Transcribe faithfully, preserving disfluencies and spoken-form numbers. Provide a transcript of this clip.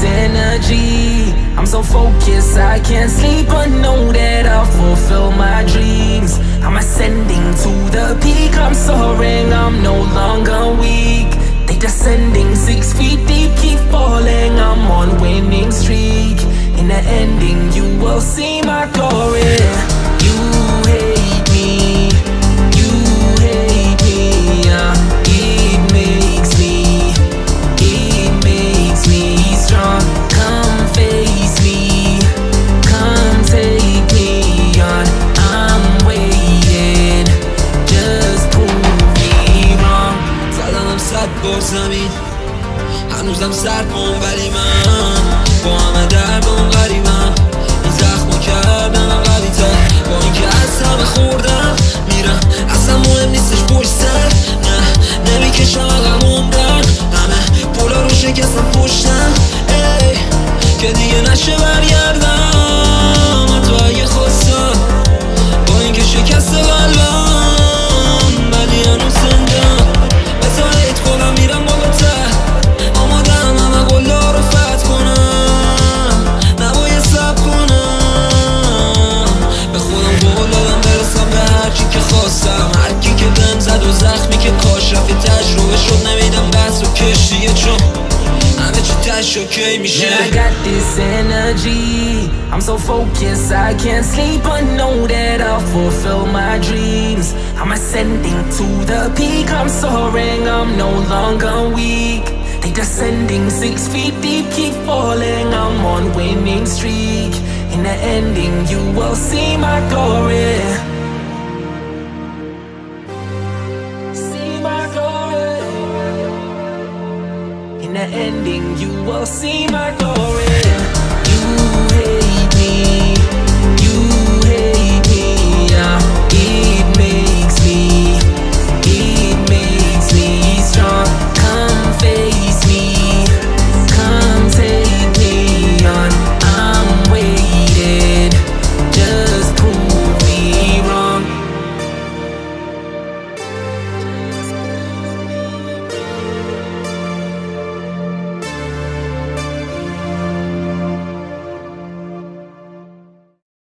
this energy. I'm so focused, I can't sleep. I know that I'll fulfill my dreams. I'm ascending to the peak. I'm soaring, I'm no longer weak. They descending six feet deep. Keep falling, I'm on winning streak. In the ending, you will see my glory. You hate me, you hate me, yeah. It makes me, it makes me strong. Come face me, come take me on. I'm waiting, just prove me wrong. زدنم صد بار زمین، هنوزم سرمون ولی من با همه درمون غریبم. این زخمو کردم قوی‌تر، با اینکه از همه خوردم میرم، اصلا مهم نیستش پشت سر. نه نمیکشم عقب عمرم، همه پولا رو شکستم پشتم. ای که دیگه نشه برگردم، حتی اگه خواستم، با اینکه شکست قلبم ولی هنوز زندم. بذار هیت کنم میرم بالاتر، آمادم همه قلا رو فتح کنم. نباید صبر کنم، به خودم قول دادم برسم به هرکی که خواستم. هرکی که بهم زد و زخمی که کاش رفت تجربه شد، نمیدم بحث و کشتیه چون همه چی تش اوکی میشه. Yeah, I got this energy. I'm so focused, I can't sleep. I know that I'll fulfill my dreams. I'm ascending to the peak. I'm soaring, I'm no longer weak. They descending six feet deep. Keep falling, I'm on winning streak. In the ending, you will see my glory. See my glory. In the ending, you will see my glory.